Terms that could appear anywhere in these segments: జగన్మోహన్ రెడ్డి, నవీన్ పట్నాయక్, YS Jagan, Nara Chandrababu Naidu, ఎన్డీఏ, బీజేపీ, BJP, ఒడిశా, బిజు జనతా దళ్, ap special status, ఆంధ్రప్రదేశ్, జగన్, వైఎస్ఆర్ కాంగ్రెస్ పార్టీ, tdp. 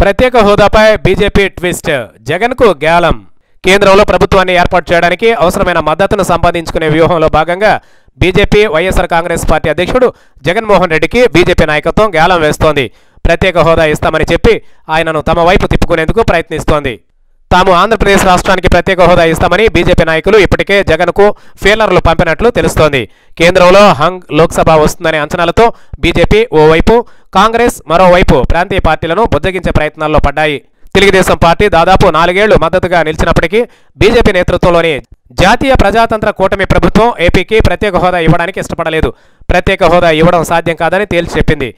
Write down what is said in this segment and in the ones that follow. ప్రత్యేక హోదాపై బీజేపీ twist, జగన్కు గ్యాలం. కేంద్రంలో ప్రభుత్వాన్ని ఏర్పాటు చేయడానికి అవసరమైన మద్దతును సంపాదించుకునే వ్యూహంలో భాగంగా బీజేపీ వైఎస్ఆర్ కాంగ్రెస్ పార్టీ అధ్యక్షుడు జగన్మోహన్ రెడ్డికి బీజేపీ నాయకత్వం గ్యాలం వేస్తోంది. ప్రత్యేక హోదా ఇస్తామని చెప్పి ఆయనను తమ వైపు తిప్పుకునేందుకు ప్రయత్నిస్తోంది. తాము ఆంధ్రప్రదేశ్ రాష్ట్రానికి ప్రత్యేక హోదా ఇస్తామని బీజేపీ నాయకులు ఇప్పటికే జగన్కు ఫీలర్లు పంపినట్లు తెలుస్తోంది. కేంద్రంలో హంగ్ లోక్సభ వస్తుందనే అంచనాలతో బీజేపీ ఓవైపు, కాంగ్రెస్ మరోవైపు ప్రాంతీయ పార్టీలను బుజ్జగించే ప్రయత్నాల్లో పడ్డాయి. తెలుగుదేశం పార్టీ దాదాపు 4 ఏళ్లు మద్దతుగా నిలిచినప్పటికీ బీజేపీ నేతృత్వంలోని జాతీయ ప్రజాతంత్ర కూటమి ప్రభుత్వం ఏపీకి ప్రత్యేక హోదా ఇవ్వడానికి ఇష్టపడలేదు. ప్రత్యేక హోదా ఇవ్వడం సాధ్యం కాదని తేల్చి చెప్పింది.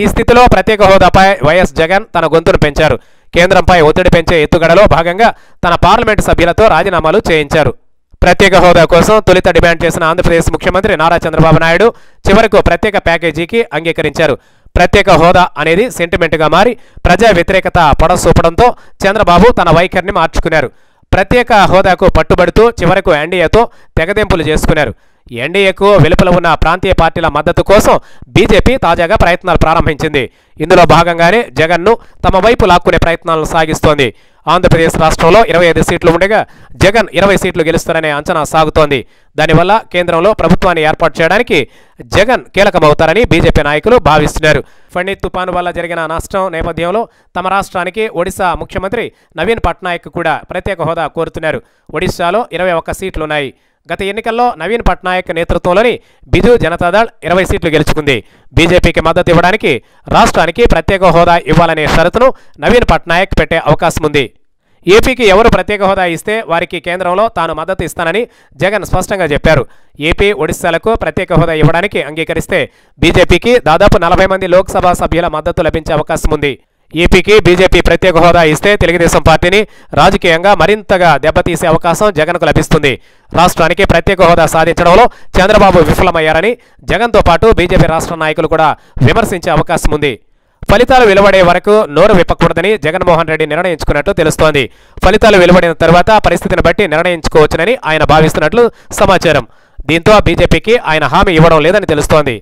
ఈ స్థితిలో ప్రత్యేక హోదాపై వైఎస్ జగన్ తన గొంతును పెంచారు. కేంద్రంపై ఒత్తిడి పెంచే ఎత్తుగడలో భాగంగా తన పార్లమెంటు సభ్యులతో రాజీనామాలు చేయించారు. ప్రత్యేక హోదా కోసం తొలుత డిమాండ్ చేసిన ఆంధ్రప్రదేశ్ ముఖ్యమంత్రి నారా చంద్రబాబు నాయుడు చివరకు ప్రత్యేక ప్యాకేజీకి అంగీకరించారు. ప్రత్యేక హోదా అనేది సెంటిమెంట్గా మారి ప్రజా వ్యతిరేకత పొడసూపడంతో చంద్రబాబు తన వైఖరిని మార్చుకున్నారు. ప్రత్యేక హోదాకు పట్టుబడుతూ చివరకు ఎన్డీఏతో తెగదెంపులు చేసుకున్నారు. ఎన్డీఏకు వెలుపల ఉన్న ప్రాంతీయ పార్టీల మద్దతు కోసం బీజేపీ తాజాగా ప్రయత్నాలు ప్రారంభించింది. ఇందులో భాగంగానే జగన్ను తమ వైపు లాక్కునే ప్రయత్నాలను సాగిస్తోంది. ఆంధ్రప్రదేశ్ రాష్ట్రంలో 25 సీట్లు ఉండగా జగన్ 20 సీట్లు గెలుస్తారనే అంచనా సాగుతోంది. దానివల్ల కేంద్రంలో ప్రభుత్వాన్ని ఏర్పాటు చేయడానికి జగన్ కీలకమవుతారని బీజేపీ నాయకులు భావిస్తున్నారు. ఫణి తుపాను వల్ల జరిగిన నష్టం నేపథ్యంలో తమ రాష్ట్రానికి ఒడిశా ముఖ్యమంత్రి నవీన్ పట్నాయక్ కూడా ప్రత్యేక హోదా కోరుతున్నారు. ఒడిశాలో 21 సీట్లున్నాయి. గత ఎన్నికల్లో నవీన్ పట్నాయక్ నేతృత్వంలోని బిజు జనతా దళ్ 20 సీట్లు గెలుచుకుంది. బీజేపీకి మద్దతు ఇవ్వడానికి రాష్ట్రానికి ప్రత్యేక హోదా ఇవ్వాలనే షరతును నవీన్ పట్నాయక్ పెట్టే అవకాశం ఉంది. ఏపీకి ఎవరు ప్రత్యేక హోదా ఇస్తే వారికి కేంద్రంలో తాను మద్దతు ఇస్తానని జగన్ స్పష్టంగా చెప్పారు. ఏపీ, ఒడిశాలకు ప్రత్యేక హోదా ఇవ్వడానికి అంగీకరిస్తే బీజేపీకి దాదాపు 40 మంది లోక్సభ సభ్యుల మద్దతు లభించే అవకాశం ఉంది. ఏపీకి బీజేపీ ప్రత్యేక హోదా ఇస్తే తెలుగుదేశం పార్టీని రాజకీయంగా మరింతగా దెబ్బతీసే అవకాశం జగన్కు లభిస్తుంది. రాష్ట్రానికి ప్రత్యేక హోదా సాధించడంలో చంద్రబాబు విఫలమయ్యారని జగన్తో పాటు బీజేపీ రాష్ట్ర నాయకులు కూడా విమర్శించే అవకాశం ఉంది. ఫలితాలు వెలువడే వరకు నోరు విప్పకూడదని జగన్మోహన్ రెడ్డి నిర్ణయించుకున్నట్లు తెలుస్తోంది. ఫలితాలు వెలువడిన తర్వాత పరిస్థితిని బట్టి నిర్ణయించుకోవచ్చునని ఆయన భావిస్తున్నట్లు సమాచారం. దీంతో బీజేపీకి ఆయన హామీ ఇవ్వడం లేదని తెలుస్తోంది.